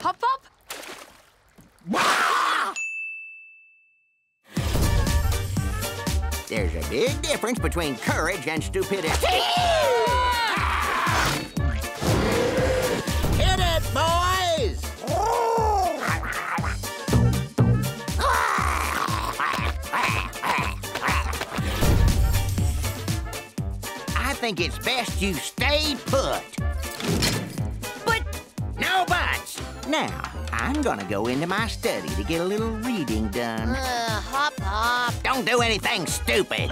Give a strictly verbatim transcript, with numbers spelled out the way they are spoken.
Pop Pop? There's a big difference between courage and stupidity. Hit it, boys! I think it's best you stay put. But no buts. Now, I'm gonna go into my study to get a little reading done. Uh, hop, hop. Don't do anything stupid.